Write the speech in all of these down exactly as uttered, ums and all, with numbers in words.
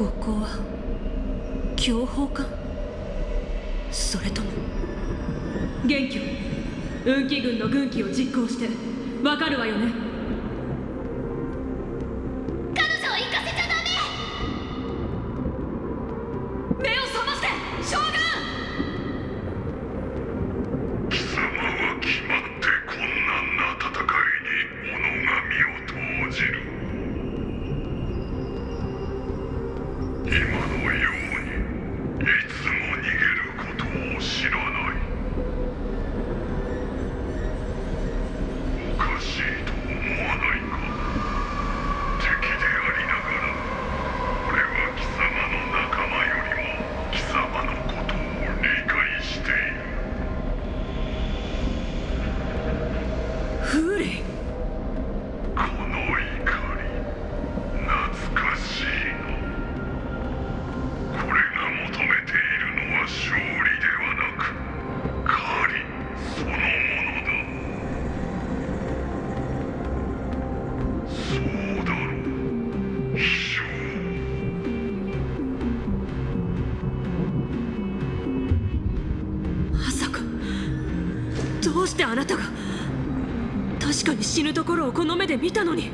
ここは享保か、それとも元凶。運気軍の軍旗を実行してわかるわよね。彼女を行かせちゃダメ。目を覚ませ将軍。貴様は決まってこんな戦いに己が身を投じる。今のようにいつも逃げることを知らない。おかしいと思わないか。敵でありながら俺は貴様の仲間よりも貴様のことを理解している。フーレイ、この怒り懐かしい。勝利ではなく狩りそのものだ。そうだろう飛翔。まさか、どうしてあなたが。確かに死ぬところをこの目で見たのに。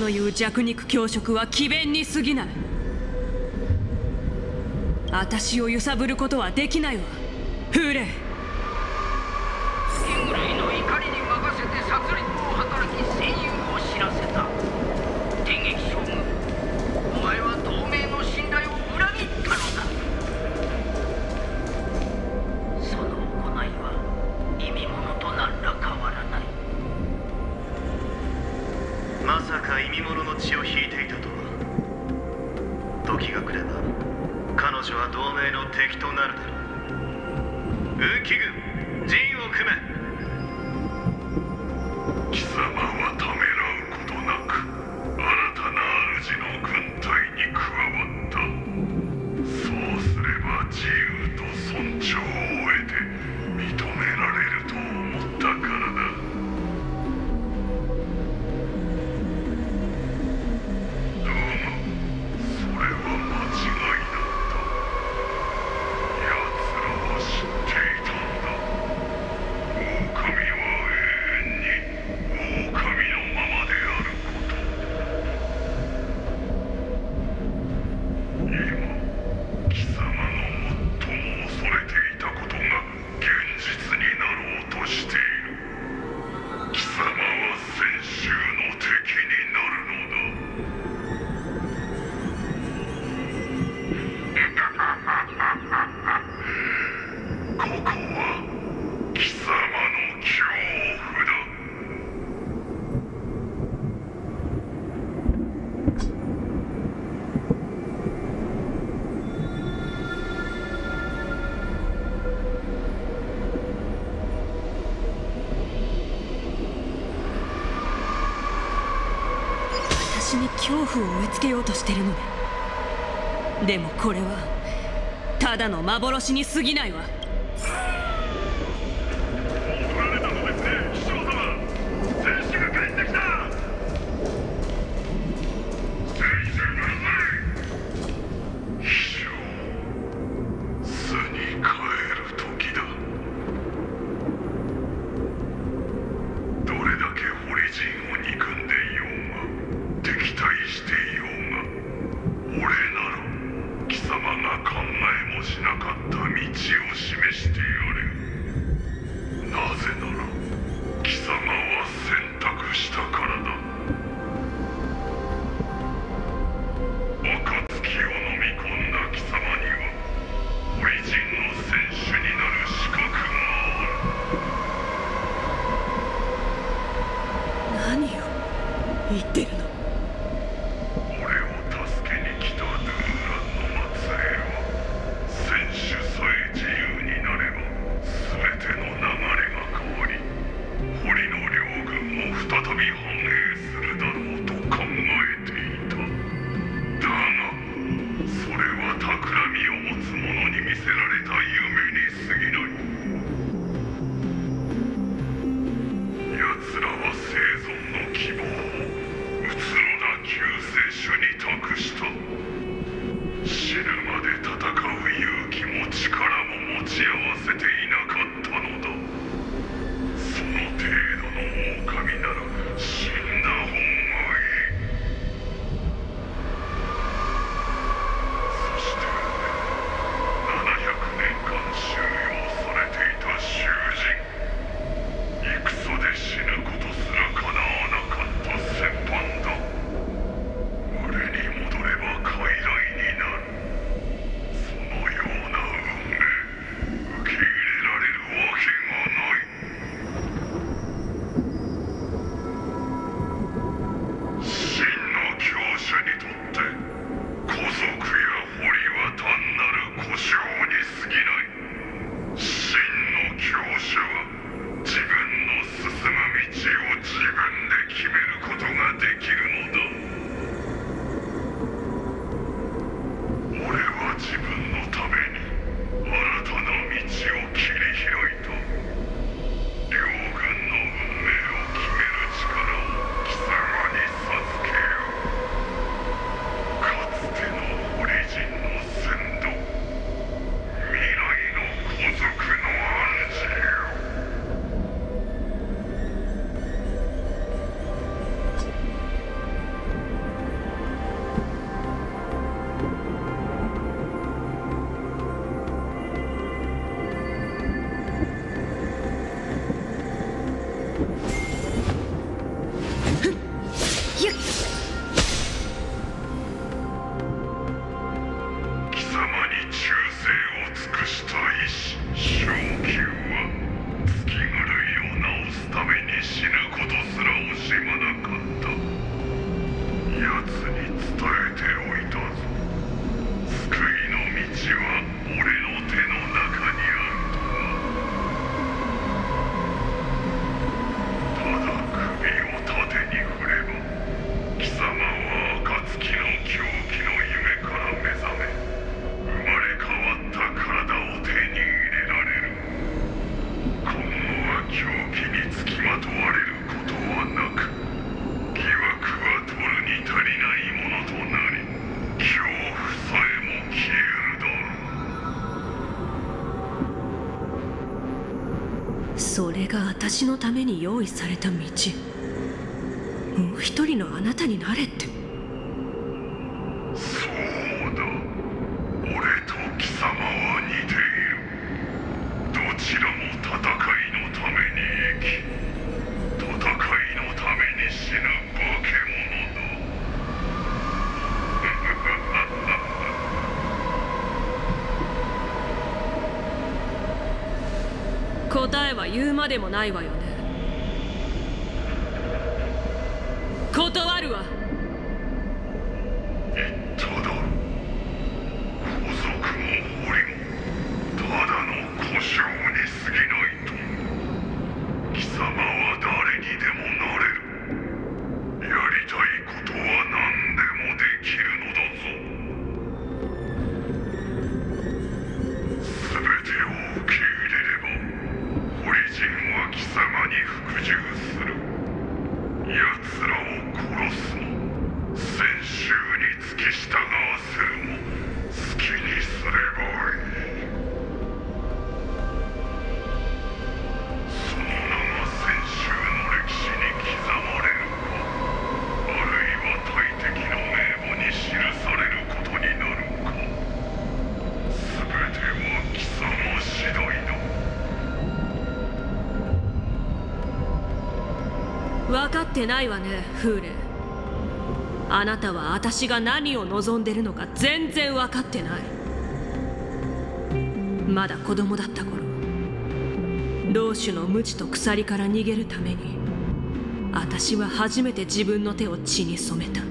という弱肉強食は詭弁に過ぎない。私を揺さぶることはできないわ、風霊。キングレイの怒りに任せて殺戮を働き、戦友を知らせた。電撃将軍、お前は同盟の信頼を裏切ったのだ。その行いは意味物と何ら変わらない。まさか意味物の血を引いていたとは。時が来れば彼女は同盟の敵となるだろう。軍機軍、陣を組め。貴様はためらうことなく新たな主の軍隊に加わった。そうすれば自由と尊重を得て認められると思ったからだ。どうもそれは間違い。私に恐怖を植え付けようとしてるのね。でもこれはただの幻に過ぎないわ。来られたのですね、貴様様。戦士が帰ってきた。戦士が来ない。飛翔、巣に帰る時だ。どれだけホリジンを憎んでいようが敵対していようが、俺なら貴様が考えもしなかった道を示それが私のために用意された道。もう一人のあなたになれって。そうだ、俺と貴様は似ている。どちらも戦いのために生き、戦いのために死ぬ化け物だ。答えは言うまでもないわよね。断るわ。言っただろう。皇族も法理もただの故障に過ぎないと。貴様は誰にでもなれる。やりたいことは何でもできるのだぞ。全てを受け入れ、人は貴様に服従する。奴らを殺すも、先週に付き従わせるも、好きにすればいい。その名が先週の歴史に刻まれるか、あるいは大敵の名簿に記されることになるか。全ては貴様次第だ。分かってないわね、フーレ。あなたは私が何を望んでるのか全然分かってない。まだ子供だった頃、老主の無知と鎖から逃げるために、私は初めて自分の手を血に染めた。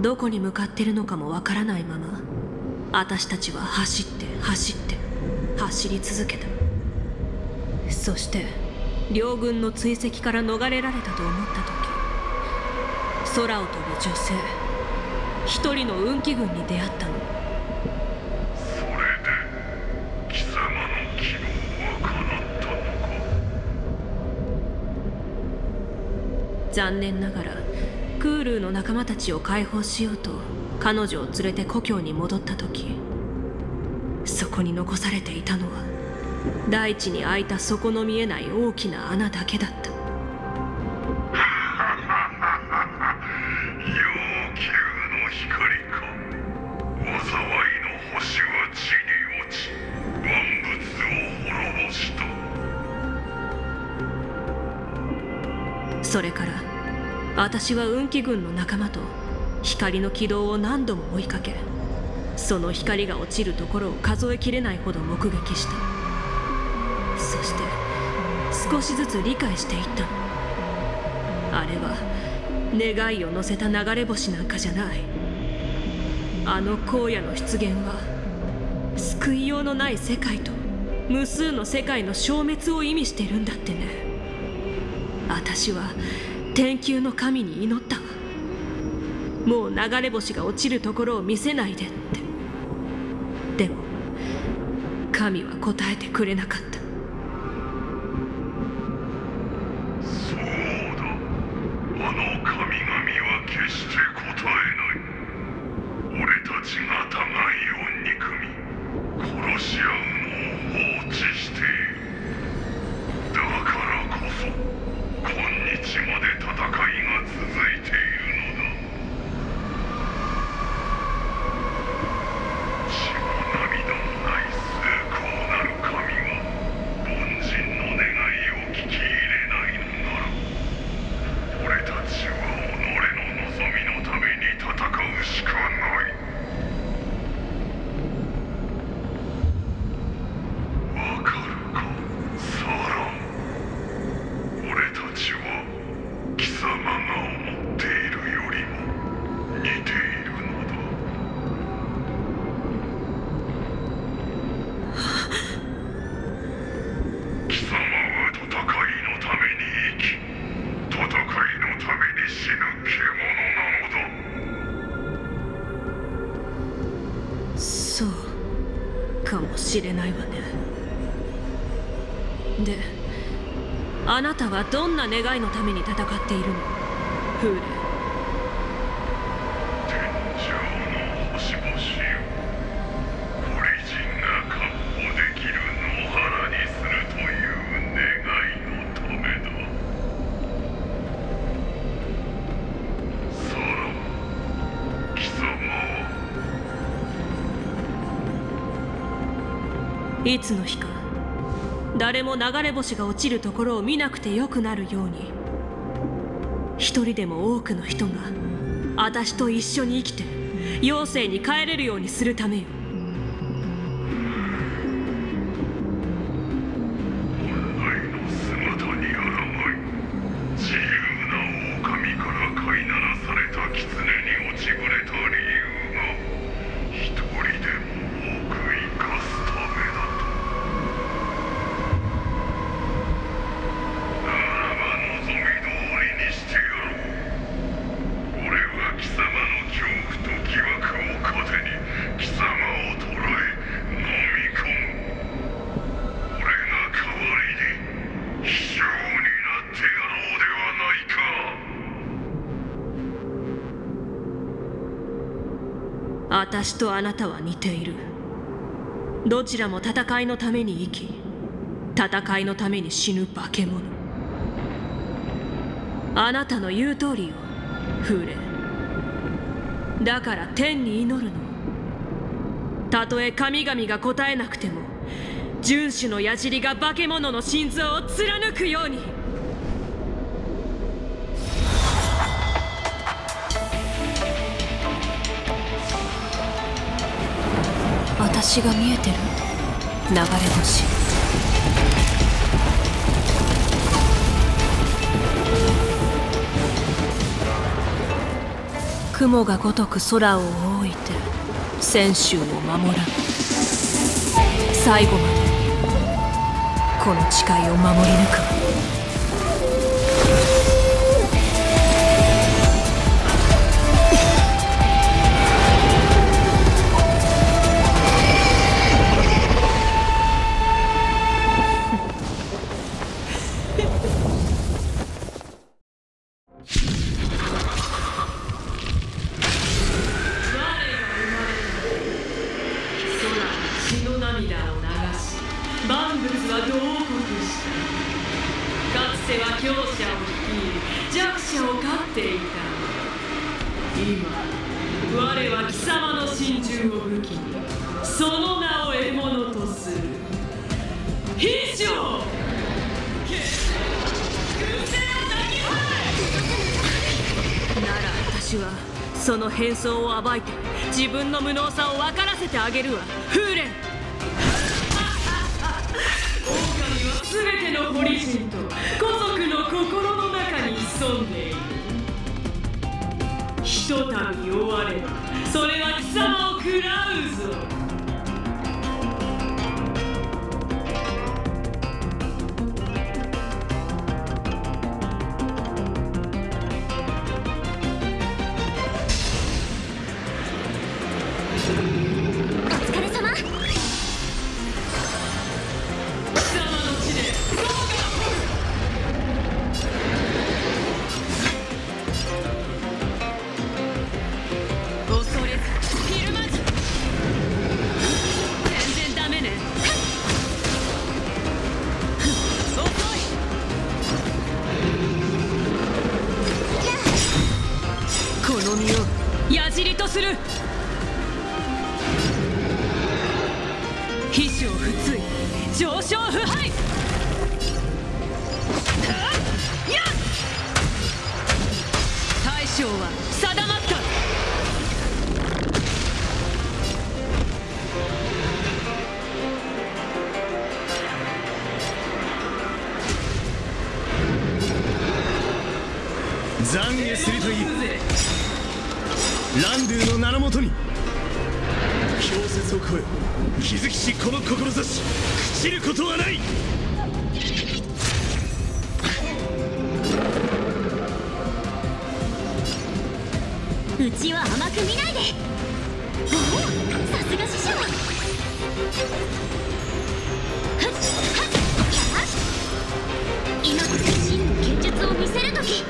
どこに向かってるのかもわからないまま、私たちは走って走って走り続けた。そして両軍の追跡から逃れられたと思った時、空を飛ぶ女性一人の運気軍に出会ったの。それで貴様の希望は叶ったのか。残念ながらクールーの仲間たちを解放しようと彼女を連れて故郷に戻った時、そこに残されていたのは大地に開いた底の見えない大きな穴だけだった。それから私は運気軍の仲間と光の軌道を何度も追いかけ、その光が落ちるところを数えきれないほど目撃した。そして少しずつ理解していった。あれは願いを乗せた流れ星なんかじゃない。あの荒野の出現は救いようのない世界と無数の世界の消滅を意味しているんだってね。私は天球の神に祈ったわ。もう流れ星が落ちるところを見せないでって。でも神は答えてくれなかった。そうだ、あの神々は決して答えない。俺たちが互いを憎み殺し合うのを放置している。だからこそ今日まで戦いが続いている。知れないわね。で、あなたはどんな願いのために戦っているの、フーレ。天上の星々を、オリジンが確保できる野原にするという願いのためだ。さらに貴様は、いつの日か誰も流れ星が落ちるところを見なくてよくなるように、一人でも多くの人が私と一緒に生きて妖精に帰れるようにするためよ。私とあなたは似ている。どちらも戦いのために生き、戦いのために死ぬ化け物。あなたの言う通りよ、フーレ。だから天に祈るの。たとえ神々が答えなくても、遵守の矢尻が化け物の心臓を貫くように。私が見えてる流れ星。雲がごとく空を覆いて泉州を守らぬ。最後までこの誓いを守り抜く。その変装を暴いて自分の無能さを分からせてあげるわ、フーレン。狼は全てのホリジンと古族の心の中に潜潜んでいる。ひとたび終わればそれは貴様を食らうぞ。懺悔するといい。ランドゥの名のもとに氷説を超え気づきしこの志朽ちることはない。うちは甘く見ないで。おお、さすが師匠。今こそ真の剣術を見せるとき。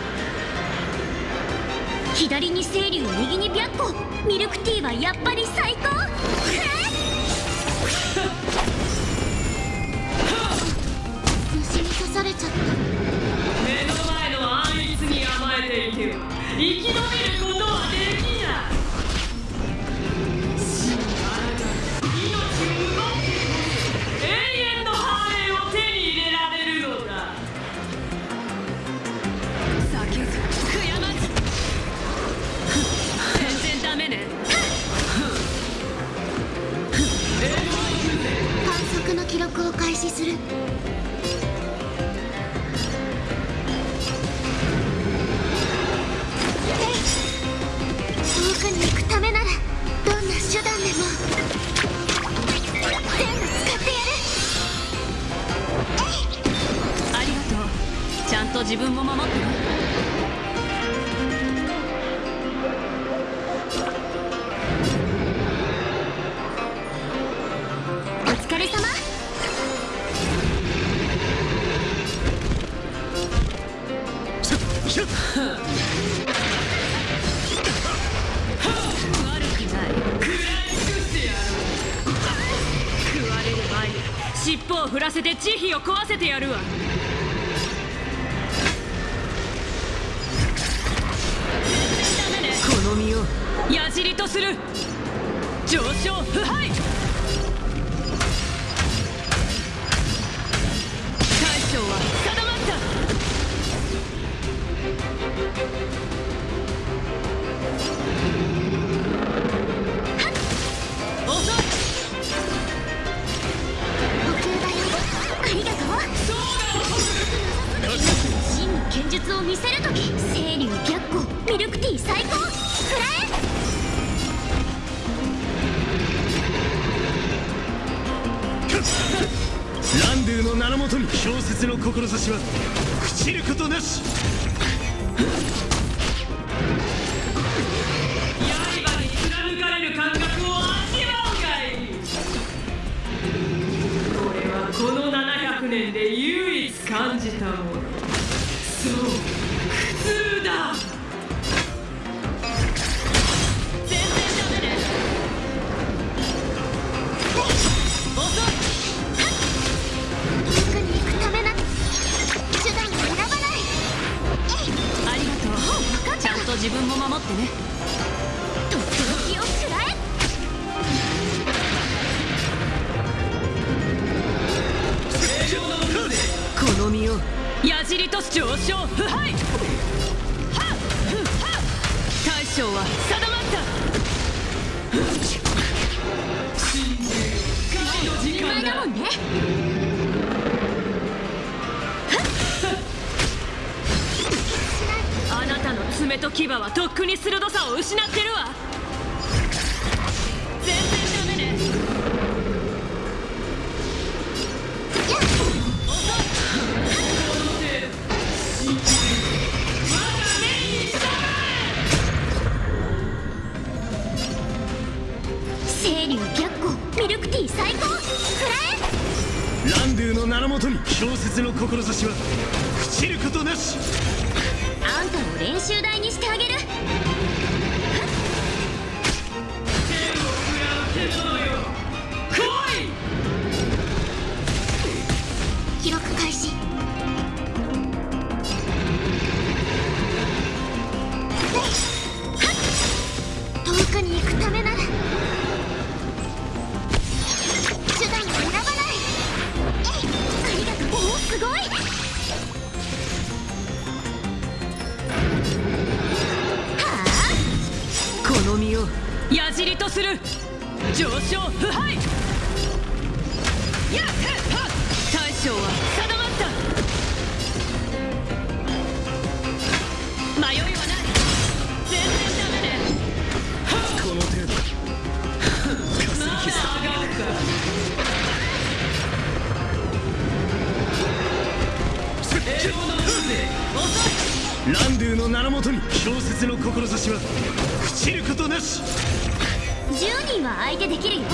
左に青龍、右に白虎。ミルクティーはやっぱり最高。虫に刺されちゃった。目の前のあいつに甘えていけば生き延びることはできない。死のあなたに命を奪ってこそ永遠の繁栄を手に入れられるのだ。叫ず悔やまず全然ダメね。反則の記録を開始する。遠くに行くためならどんな手段でも全部使ってやる。ありがとう。ちゃんと自分も守ってね。振らせて慈悲を壊せてやるわ。この身を矢尻とする。上昇不敗。大将は定まった。遅い。剣術を見せるとき、青龍逆光、ミルクティー最高。くらえ。ランドゥの名のもとに氷説の志は朽ちることなし。刃に貫かれる感覚を味わうがいい。これはこのななひゃくねんで唯一感じたもの。そう、苦痛だ。全然ダメね。遅い。遠くに行くためな手段を選ばない。ありがとう。ちゃんと自分も守ってね。とっておきを食らえ。この身を矢尻と上昇不敗。大将は定まった。死んでる神の時間だ。もんね。爪と牙はとっくに鋭さを失ってるわ。全然ダメね。清流逆光ミルクティー最高。食らえ。ランドゥの名のもとに氷雪の志は朽ちることなし。あんたを練習台にしてあげる。記録開始。遠くに行くためなら手段を選ばない。えい、ありがとう。おお、すごい。この身を矢尻とする。上昇不敗。やっ大将は定まった。迷いはない。全然ダメね。この程度稼ぎさまだ上がるか。英語の運勢遅い。ランドゥの名のもとに氷雪の志は知ることなし。じゅうにんは相手できるよ。今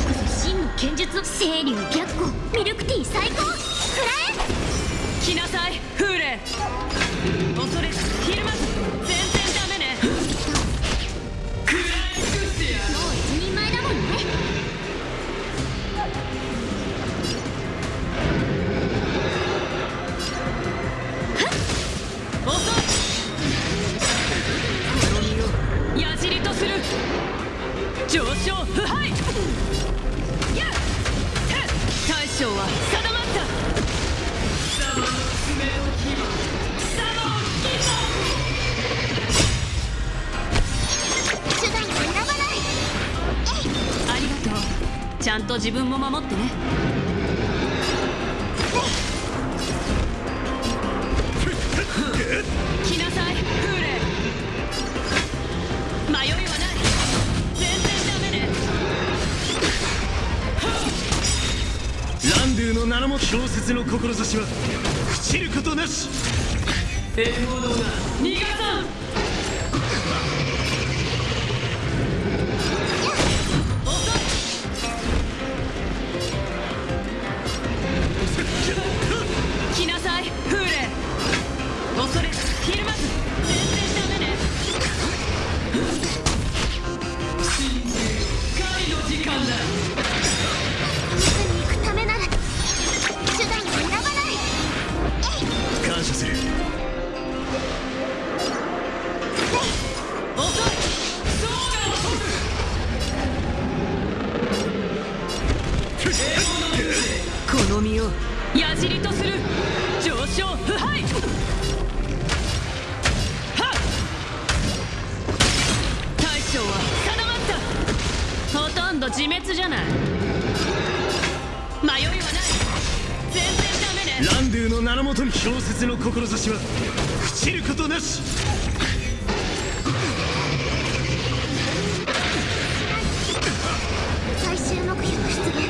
こそ真の剣術を。清流逆光ミルクティー最高。食らえ。来なさい風霊。恐れひるまず。全然ダメね。食らえ尽くしてやる。もう一人前だもんね。上昇不敗。大将は定まった。手段を選ばない。ありがとう。ちゃんと自分も守ってね。の名のも氷雪の志は朽ちることなし。獲物が逃がさん。来なさい風霊。恐れひるまず。全然ダメね。神聖狩りの時間だ。矢尻とする。上昇不敗。大将は定まった。ほとんど自滅じゃない。迷いはない。全然ダメね。ランドゥの名のもとに氷雪の志は朽ちることなし。最終目標出現。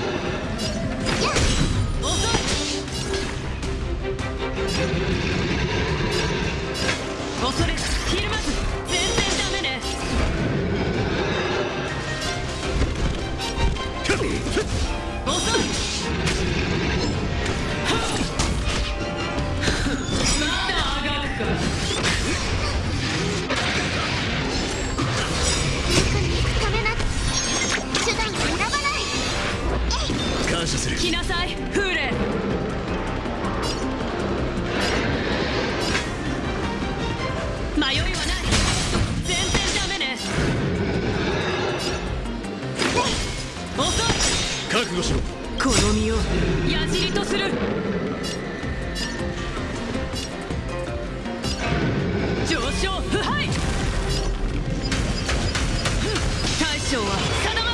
恐れひるまず。全然ダメね。遅い。まだあがるか。陸に行くためなら手段を選ばない。感謝する。来なさい風霊。迷いはない。全然ダメね。遅い。覚悟しろ。この身を矢尻とする。上昇不敗。大将は定まった。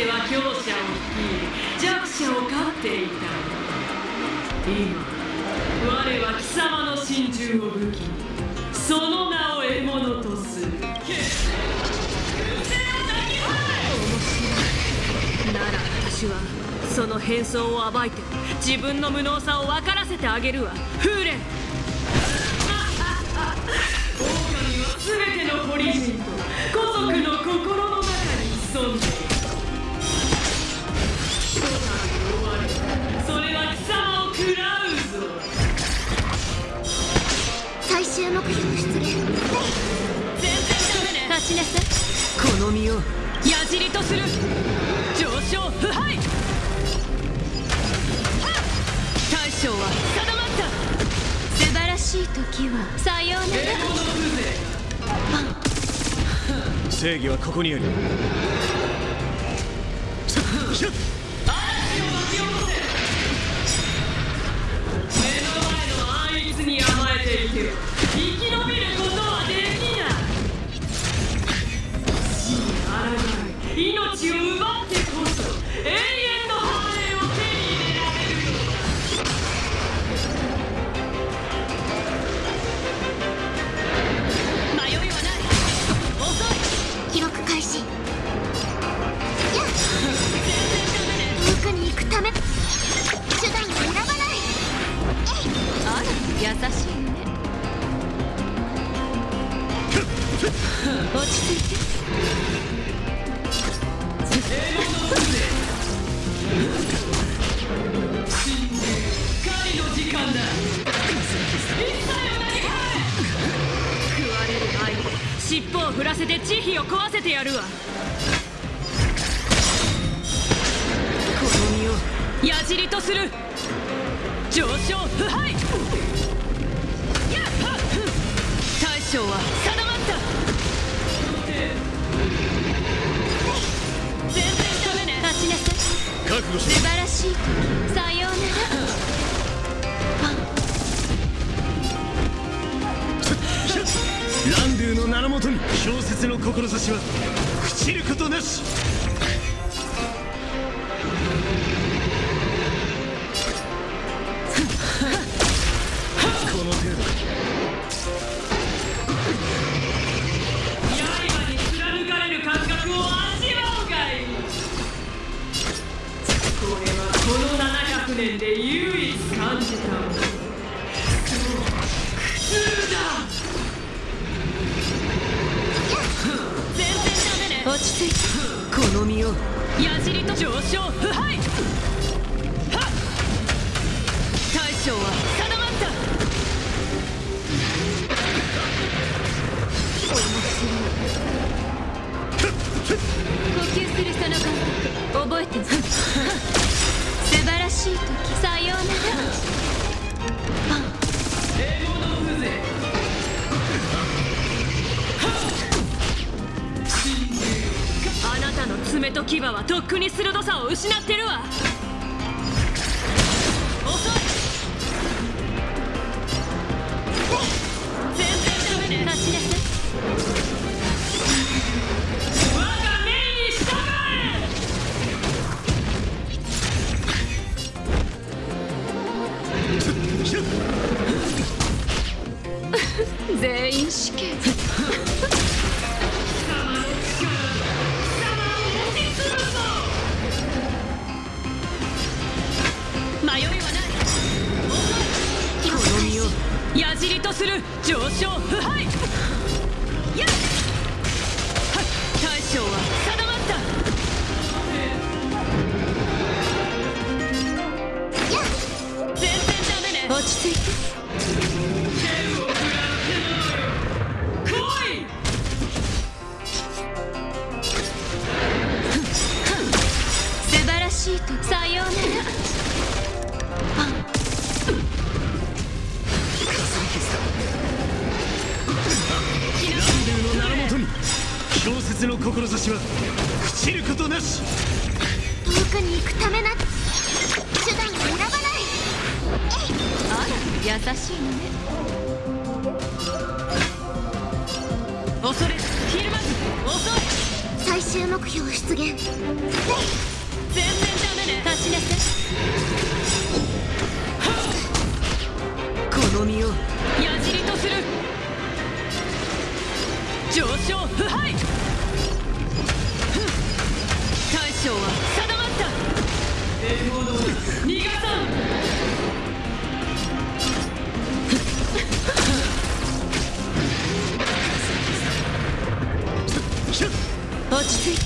しては強者を率い弱者を飼っていた。今我は貴様の真珠を武器にその名を獲物とする。面白いなら私はその変装を暴いて自分の無能さを分からせてあげるわ。フーレン、オオカミは全てのポリジンと古族の心の中に潜んでいる。諸悪に追われ、それは貴様を食らうぞ。最終目標出現。全然ダメね。立ちなさい。この身を矢尻とする。上昇不敗。大将は定まった。素晴らしい時はさようなら。正義はここにある。目の前のあいつに甘えていけば生き延びることはできない。死に抗い命を奪ってこそ永遠の繁栄を手に入れられるのだ。迷いはない。遅い。記録開始。遠くに行くため手段を選ばない。あら優しいね。落ち着いて。狩りの時間だ。一切を投げ込め。食われる前に尻尾を振らせて慈悲を壊せてやるわ。この身を矢尻とする。上昇不敗。大将は定まった。全然ダメね。立ちなさい。覚悟しろ。素晴らしい時さようなら。ランドゥの名のもとに小説の志は朽ちることなし。この程度。刃に貫かれる感覚を味わうがいい。これはこのななひゃくねんで唯一感じたもの。そう苦痛だ。落ち着いた。この身を矢尻と上昇不敗。大将は定まった。面白い。呼吸するその感覚覚えてます。素晴らしい時さようなら。英語の風情。あなたの爪と牙はとっくに鋭さを失ってるわ。遅い。全然ダメね。立ちなさい。我が命に従え。全員死刑。矢尻とする。上昇不敗。やっ大将は定まった。やっ全然ダメね。落ち着いて。剣を食らってもらう。来い。素晴らしいとさようなら。小説の志は朽ちることなし。遠くに行くためな手段を選ばない。あら優しいね。恐れひるまず。遅い。最終目標出現。全然ダメね。立ちなさい。この身を矢尻とする。上昇不敗。大将は定まった。逃がさん。落ち着いて。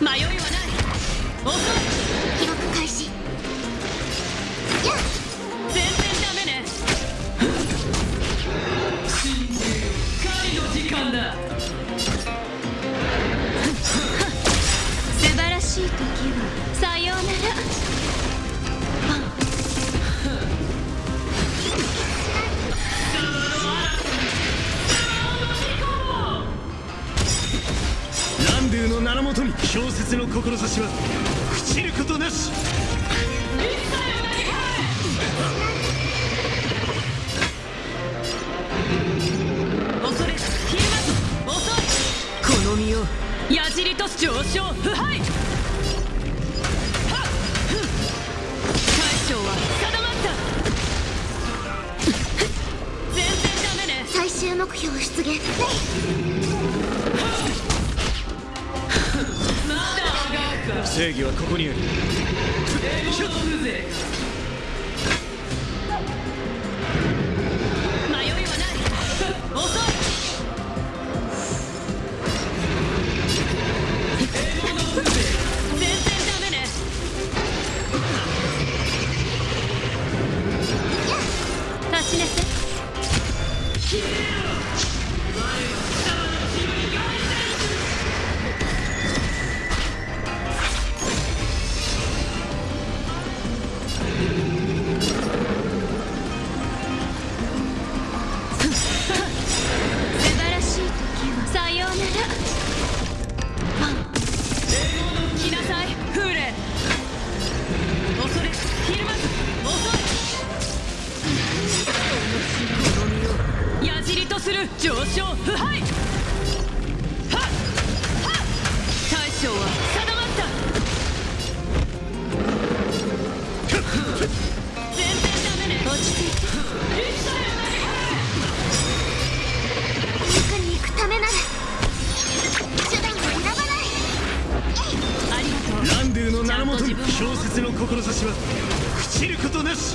迷いはない。遅い。記録開始。全然ダメね。進入狩りの時間だ。素晴らしい時はさようなら。の名のもとに小説の志は朽ちることなし。恐れひるまず遅い。この身を矢尻と上昇不敗。大将は定まった。全然ダメね。最終目標出現。正義はここにある。迷いはない。遅い。全然ダメね。立ちなさい。上昇不敗。大将は定まった。全然ダメね。落ち着いて。陸に行くためなら手段は選ばない。ありがとう。ランドゥの名のもとに小説の志は朽ちることなし。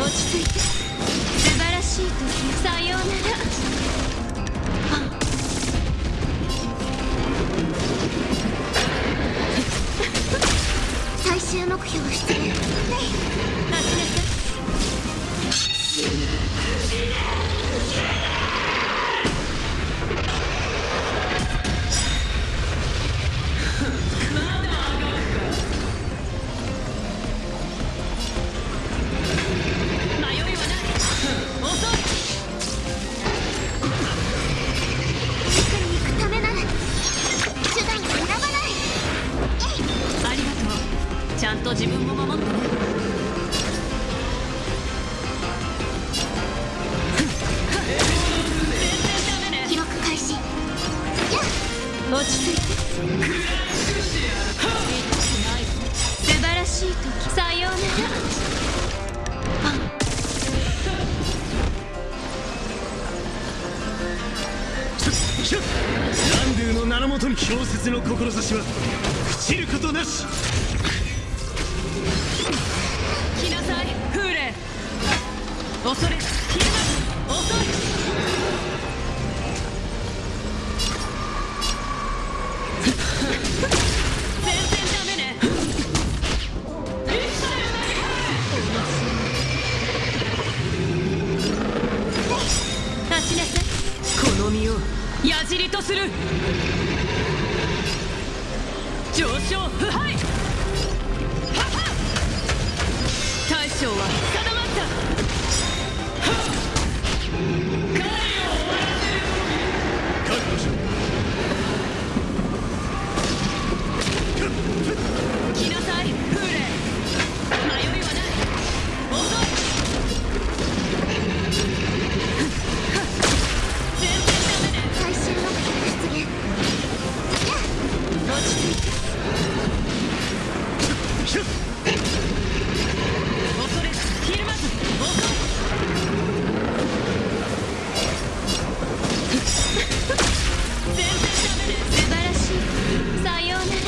落ち着いて。小説の志は朽ちることなし。来なさい風霊、恐れ消えます。遅い。立ちなさい。この身を矢尻とする。上昇不敗。大将は定まった。覚悟しろ。来なさい風霊。迷いはない。遅い。全然ダメね。最終の出現。落ち着いて。恐れひるまず。遅い。全然ダメです。素晴らしい。さようなら。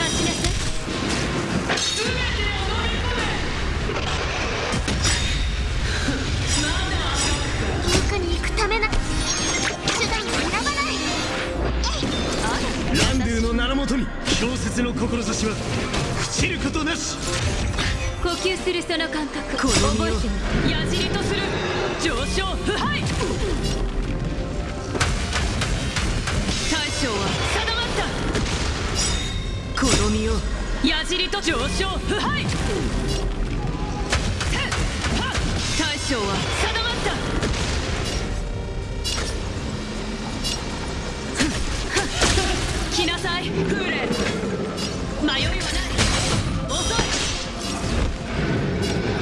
立ちなさい。ランドゥの名のもとに小説の志は朽ちることなし。呼吸するその感覚覚えてみる。矢尻とする。上昇不敗。大将は定まった。この身を矢尻と上昇不敗。大将は定まった。来なさい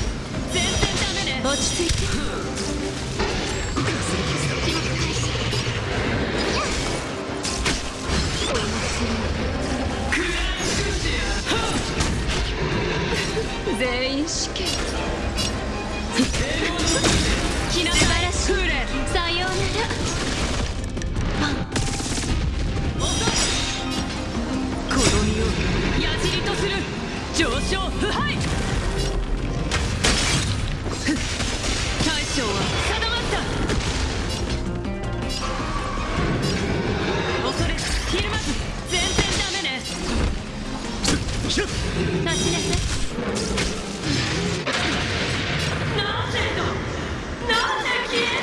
風霊。迷いはない。遅い。全然ダメね。落ち着いて。気持ち返し。全員死刑。来なさい風霊。さようなら。矢尻とする。上昇不敗。大将は定まった。恐れひるまず。全然ダメね。立ちなさい。なぜだなぜ消えない。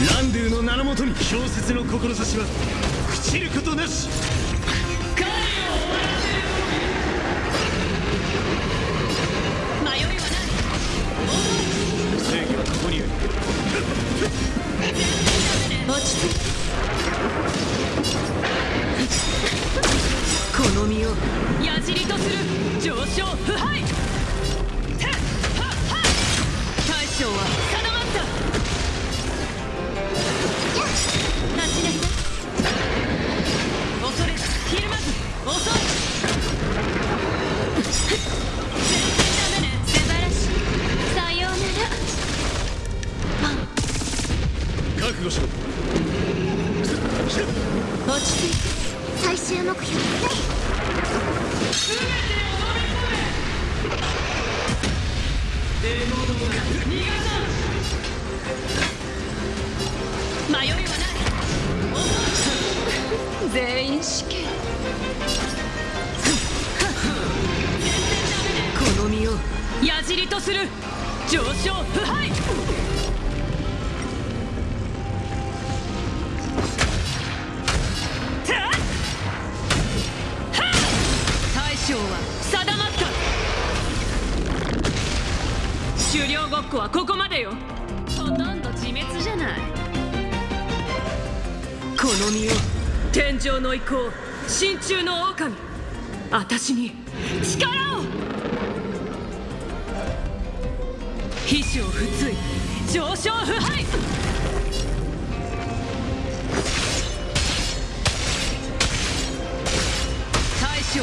ランドゥの名のもとに小説の志は朽ちることなし。彼を追われてる。迷いはない。正義はここにいる。落ち着いて。この身を矢尻とする。上昇不敗。大将は定まった。恐れひるまず。遅い。全然ダメね。素晴らしい。さようなら。覚悟しろ。落ち着いて。最終目標プレイ。全てを飲み込め。デモン逃がさん。迷いはない。全員死刑。この身を矢尻とする。上昇不敗。大将は定まった。狩猟ごっこはここまでよ。ほとんど自滅じゃない。この身を天上の威光、真鍮の狼、あたしに力を。飛翔不墜、上昇不敗。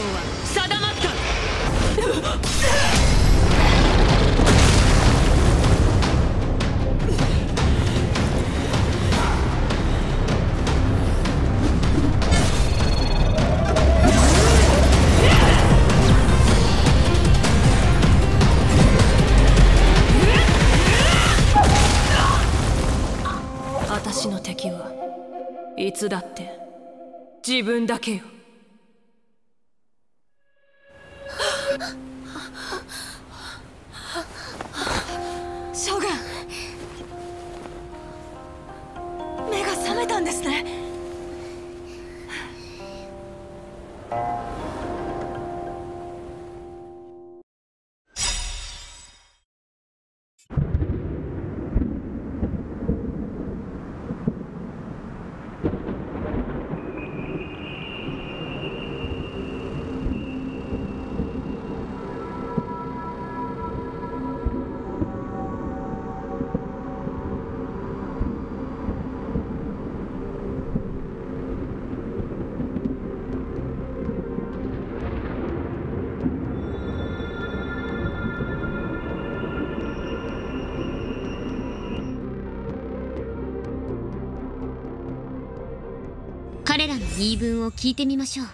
は定まった。私の敵はいつだって自分だけよ。将軍、目が覚めたんですね。彼らの言い分を聞いてみましょう。